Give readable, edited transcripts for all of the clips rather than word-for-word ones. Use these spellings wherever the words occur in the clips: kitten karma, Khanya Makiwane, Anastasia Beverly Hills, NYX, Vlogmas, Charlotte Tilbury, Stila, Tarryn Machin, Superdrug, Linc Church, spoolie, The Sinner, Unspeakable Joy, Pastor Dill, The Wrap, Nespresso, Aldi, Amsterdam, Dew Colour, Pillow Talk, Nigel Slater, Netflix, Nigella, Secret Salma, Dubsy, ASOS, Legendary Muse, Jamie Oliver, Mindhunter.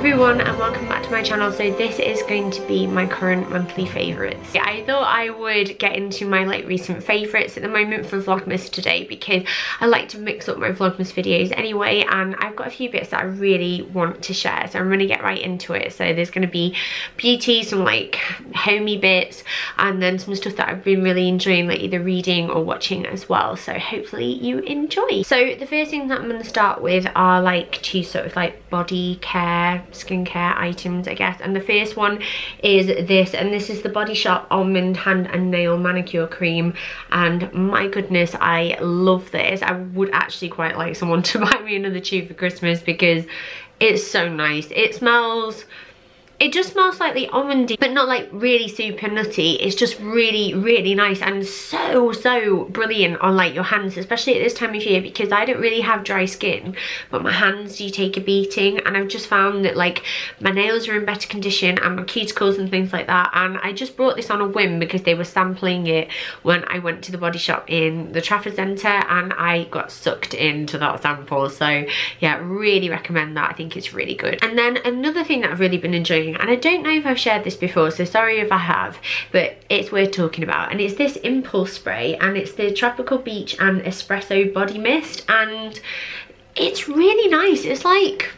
everyone and welcome back to my channel. So this is going to be my current monthly favourites. I thought I would get into my like recent favourites at the moment for Vlogmas today because I like to mix up my Vlogmas videos anyway, and I've got a few bits that I really want to share, so I'm going to get right into it. So there's going to be beauty, some like homey bits, and then some stuff that I've been really enjoying, like either reading or watching as well, so hopefully you enjoy. So the first thing that I'm going to start with are like two sort of like body care, skincare items, I guess. And the first one is this, and this is the Body Shop Almond Hand and Nail Manicure Cream, and my goodness, I love this. I would actually quite like someone to buy me another tube for Christmas because it's so nice. It smells, it just smells slightly almondy, but not like really super nutty. It's just really, really nice and so brilliant on like your hands, especially at this time of year, because I don't really have dry skin, but my hands do take a beating, and I've just found that like my nails are in better condition and my cuticles and things like that. And I just brought this on a whim because they were sampling it when I went to the Body Shop in the Trafford Centre, and I got sucked into that sample. So yeah, really recommend that. I think it's really good. And then another thing that I've really been enjoying, and I don't know if I've shared this before, so sorry if I have, but it's worth talking about, and it's this Impulse Spray, and it's the Tropical Beach and Espresso Body Mist, and it's really nice. It's like,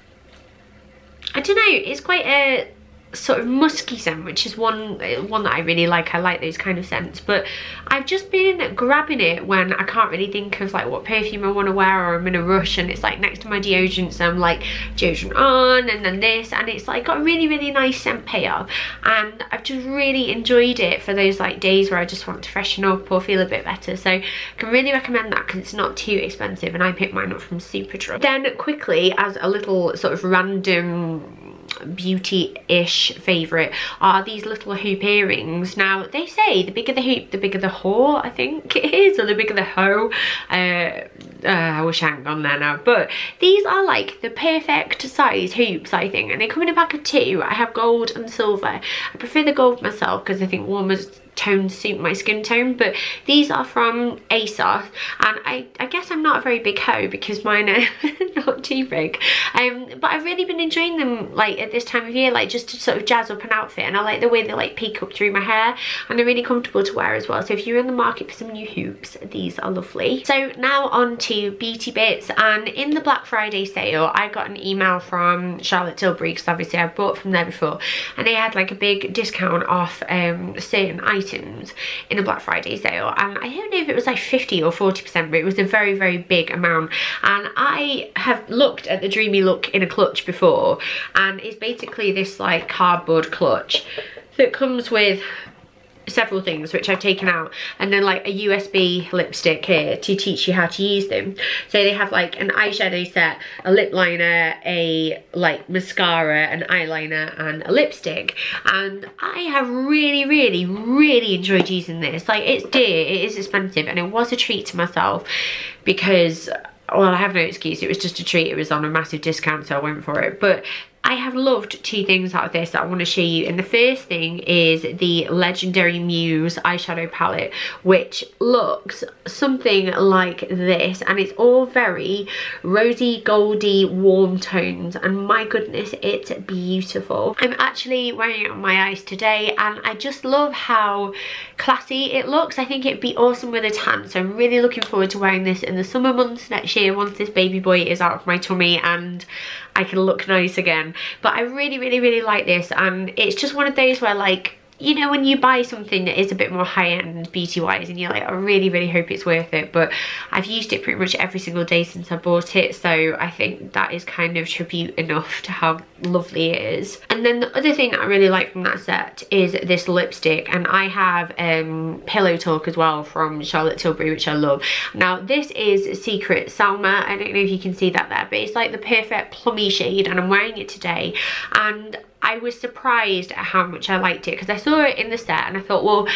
I don't know, it's quite a sort of musky scent, which is one that I really like. I like those kind of scents, but I've just been grabbing it when I can't really think of like what perfume I want to wear, or I'm in a rush and it's like next to my deodorant, so I'm like deodorant on and then this, and it's like got a really nice scent payoff, and I've just really enjoyed it for those like days where I just want to freshen up or feel a bit better. So I can really recommend that because it's not too expensive, and I picked mine up from Superdrug. Then quickly, as a little sort of random beauty-ish favourite, are these little hoop earrings. Now they say the bigger the hoop, the bigger the whore, I think it is, or the bigger the hoe. I wish I hadn't gone there now, but these are like the perfect size hoops, I think, and they come in a pack of two. I have gold and silver. I prefer the gold myself because I think warmer tones suit my skin tone, but these are from ASOS, and I guess I'm not a very big hoe because mine are not too big, but I've really been enjoying them like at this time of year, like just to sort of jazz up an outfit, and I like the way they like peek up through my hair, and they're really comfortable to wear as well. So if you're in the market for some new hoops, these are lovely. So now on to beauty bits, and in the Black Friday sale I got an email from Charlotte Tilbury because obviously I bought from there before, and they had like a big discount off certain items in a Black Friday sale, and I don't know if it was like 50 or 40%, but it was a very big amount. And I have looked at the Dreamy Look in a Clutch before, and it's basically this like cardboard clutch that comes with several things, which I've taken out, and then like a USB lipstick here to teach you how to use them. So they have like an eyeshadow set, a lip liner, a like mascara, an eyeliner, and a lipstick, and I have really enjoyed using this. Like, it's dear, it is expensive, and it was a treat to myself because, well, I have no excuse, it was just a treat. It was on a massive discount, so I went for it. But I have loved two things out of this that I want to show you, and the first thing is the Legendary Muse eyeshadow palette, which looks something like this, and it's all very rosy, goldy, warm tones, and my goodness, it's beautiful. I'm actually wearing it on my eyes today, and I just love how classy it looks. I think it'd be awesome with a tan, so I'm really looking forward to wearing this in the summer months next year once this baby boy is out of my tummy and I can look nice again. But I really like this, and it's just one of those where, like, you know, when you buy something that is a bit more high-end beauty-wise, and you're like, I really hope it's worth it. But I've used it pretty much every single day since I bought it, so I think that is kind of tribute enough to how lovely it is. And then the other thing that I really like from that set is this lipstick, and I have Pillow Talk as well from Charlotte Tilbury, which I love. Now this is Secret Salma. I don't know if you can see that there, but it's like the perfect plummy shade, and I'm wearing it today, and I was surprised at how much I liked it because I saw it in the set and I thought, well,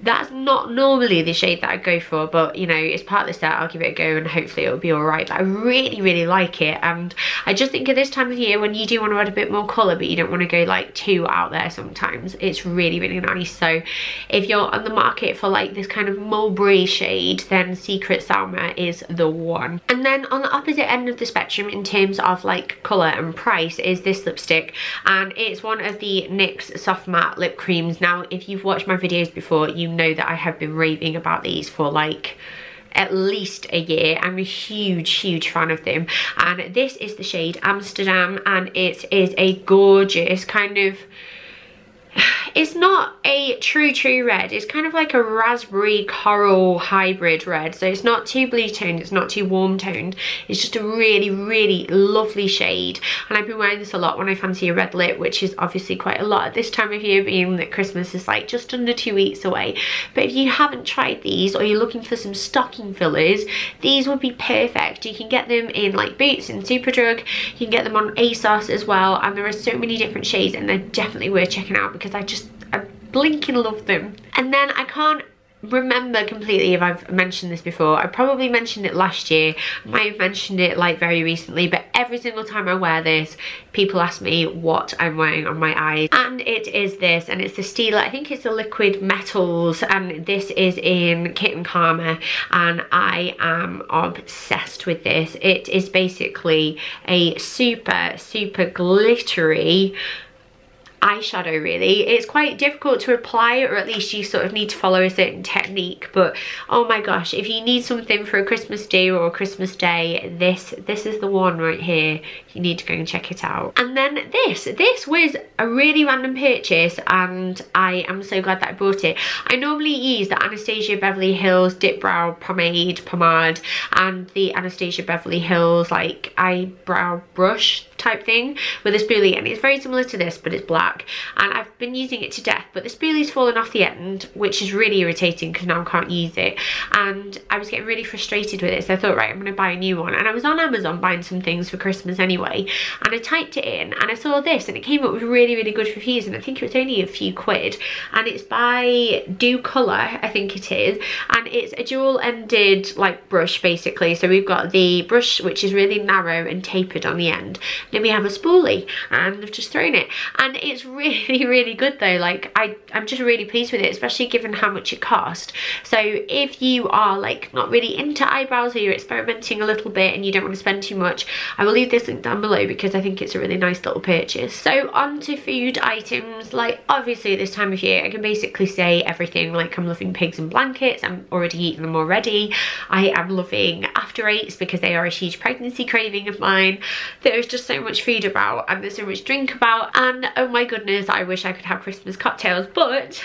That's not normally the shade that I go for, but you know, it's part of the set, I'll give it a go and hopefully it'll be alright. But I really, really like it, and I just think at this time of year when you do want to add a bit more colour but you don't want to go like too out there sometimes, it's really, really nice. So if you're on the market for like this kind of mulberry shade, then Secret Salma is the one. And then on the opposite end of the spectrum in terms of like colour and price is this lipstick, and it's one of the NYX Soft Matte Lip Creams. Now if you've watched my videos before, you know that I have been raving about these for like at least a year. I'm a huge, huge fan of them, and this is the shade Amsterdam, and it is a gorgeous kind of, it's not a true red, it's kind of like a raspberry coral hybrid red, so it's not too blue toned, it's not too warm toned, it's just a really, really lovely shade. And I've been wearing this a lot when I fancy a red lip, which is obviously quite a lot at this time of year, being that Christmas is like just under 2 weeks away. But if you haven't tried these, or you're looking for some stocking fillers, these would be perfect. You can get them in like Boots and Superdrug, you can get them on ASOS as well, and there are so many different shades, and they're definitely worth checking out because I blinking love them. And then I can't remember completely if I've mentioned this before. I probably mentioned it last year, I might have mentioned it like very recently, but every single time I wear this, people ask me what I'm wearing on my eyes, and it is this, and it's the Stila, I think it's the Liquid Metals, and this is in Kitten Karma, and I am obsessed with this. It is basically a super, super glittery eyeshadow, really. It's quite difficult to apply, or at least you sort of need to follow a certain technique, but oh my gosh, if you need something for a Christmas do or a Christmas day, this is the one right here. You need to go and check it out. And then this was a really random purchase, and I am so glad that I bought it. I normally use the Anastasia Beverly Hills Dip Brow pomade and the Anastasia Beverly Hills like eyebrow brush type thing with a spoolie, and it's very similar to this, but it's black, and I've been using it to death, but the spoolie's fallen off the end, which is really irritating because now I can't use it, and I was getting really frustrated with it, so I thought, right, I'm going to buy a new one. And I was on Amazon buying some things for Christmas anyway, and I typed it in and I saw this, and it came up with really, really good reviews, and I think it was only a few quid, and it's by Dew Colour, I think it is, and it's a dual ended like brush basically. So we've got the brush, which is really narrow and tapered on the end, then we have a spoolie, and I've just thrown it, and it's really, really good though. Like I'm just really pleased with it, especially given how much it cost. So if you are like not really into eyebrows, or you're experimenting a little bit and you don't want to spend too much, I will leave this link down below because I think it's a really nice little purchase. So on to food items. Like obviously this time of year I can basically say everything. Like I'm loving pigs and blankets, I'm already eating them already. I am loving after eights because they are a huge pregnancy craving of mine. There's just so much food about, and there's so much drink about, and oh my goodness, I wish I could have Christmas cocktails. But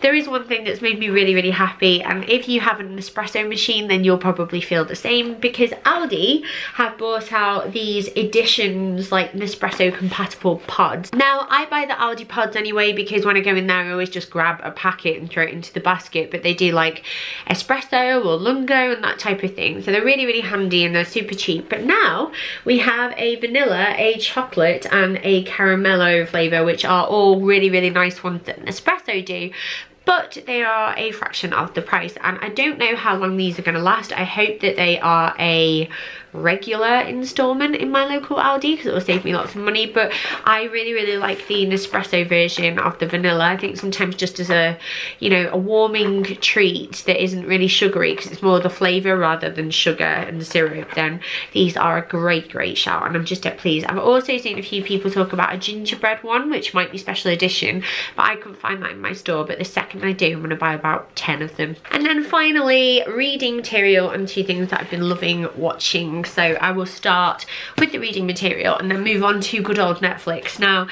there is one thing that's made me really, really happy, and if you have an Nespresso machine, then you'll probably feel the same, because Aldi have bought out these editions like Nespresso compatible pods. Now I buy the Aldi pods anyway, because when I go in there I always just grab a packet and throw it into the basket, but they do like espresso or lungo and that type of thing, so they're really, really handy and they're super cheap. But now we have a vanilla, a chocolate and a caramello flavour, which are all really, really nice ones that Nespresso do, but they are a fraction of the price, and I don't know how long these are going to last. I hope that they are a regular installment in my local Aldi because it will save me lots of money. But I really, really like the Nespresso version of the vanilla. I think sometimes just as a, you know, a warming treat that isn't really sugary, because it's more the flavour rather than sugar and syrup, then these are a great, great shout, and I'm just dead pleased. I've also seen a few people talk about a gingerbread one, which might be special edition, but I couldn't find that in my store. But the second I do, I'm going to buy about 10 of them. And then finally, reading material, and two things that I've been loving watching. So I will start with the reading material and then move on to good old Netflix. Now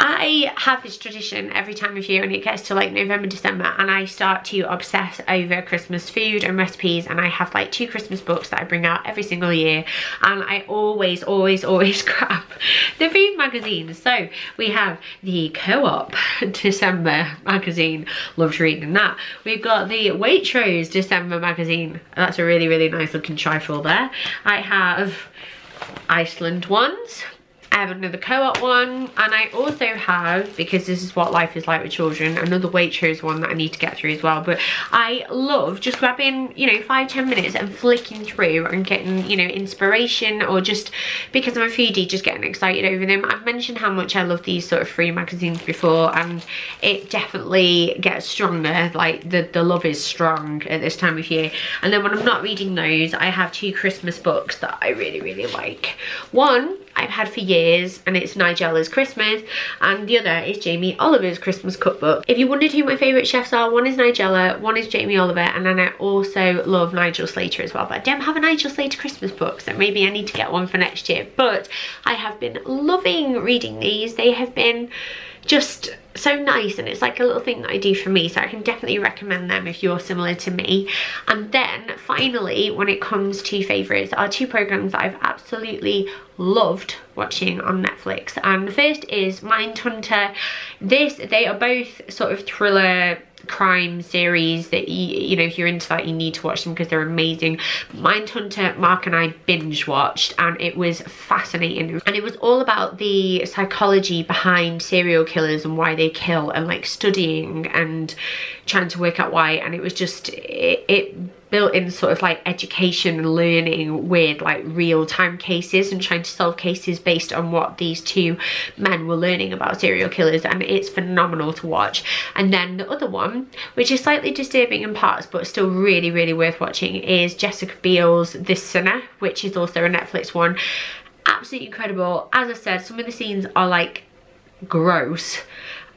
I have this tradition every time of year, and it gets to like November, December, and I start to obsess over Christmas food and recipes, and I have like 2 Christmas books that I bring out every single year, and I always, always, always grab the food magazines. So we have the Co-op December magazine, loved reading that. We've got the Waitrose December magazine, that's a really, really nice looking trifle there. I have Iceland ones. another Co-op one, and I also have, because this is what life is like with children, another Waitrose one that I need to get through as well. But I love just grabbing, you know, 5-10 minutes and flicking through and getting, you know, inspiration, or just because I'm a foodie, just getting excited over them. I've mentioned how much I love these sort of free magazines before, and it definitely gets stronger. Like the love is strong at this time of year. And then when I'm not reading those, I have 2 Christmas books that I really like. One I've had for years, and it's Nigella's Christmas, and the other is Jamie Oliver's Christmas cookbook. If you wondered who my favourite chefs are, one is Nigella, one is Jamie Oliver, and then I also love Nigel Slater as well. But I don't have a Nigel Slater Christmas book, so maybe I need to get one for next year. But I have been loving reading these. They have been just so nice, and it's like a little thing that I do for me, so I can definitely recommend them if you're similar to me. And then finally, when it comes to favourites, are 2 programmes that I've absolutely loved watching on Netflix. And the first is Mindhunter. They are both sort of thriller crime series that you know, if you're into that, you need to watch them because they're amazing. Mindhunter, Mark and I binge watched, and it was fascinating, and it was all about the psychology behind serial killers and why they kill, and like studying and trying to work out why. And it was just it built in sort of like education and learning with like real time cases, and trying to solve cases based on what these 2 men were learning about serial killers. And it's phenomenal to watch. And then the other one, which is slightly disturbing in parts but still really worth watching, is Jessica Biel's The Sinner, which is also a Netflix one. Absolutely incredible. As I said, some of the scenes are like gross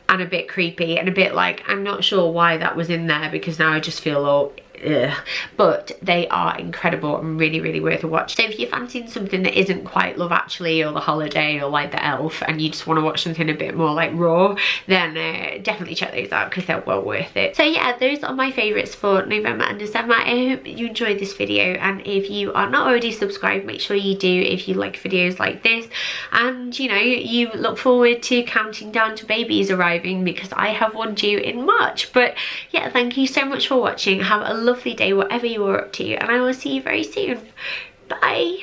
and a bit creepy and a bit like, I'm not sure why that was in there, because now I just feel all ugh. But they are incredible and really worth a watch. So if you're fancying something that isn't quite Love Actually or The Holiday or like The Elf, and you just want to watch something a bit more like raw, then definitely check those out because they're well worth it. So yeah, those are my favourites for November and December. I hope you enjoyed this video, and if you are not already subscribed, make sure you do if you like videos like this. And you know, you look forward to counting down to babies arriving, because I have one due in March. But yeah, thank you so much for watching. Have a lovely day whatever you are up to, and I will see you very soon. Bye.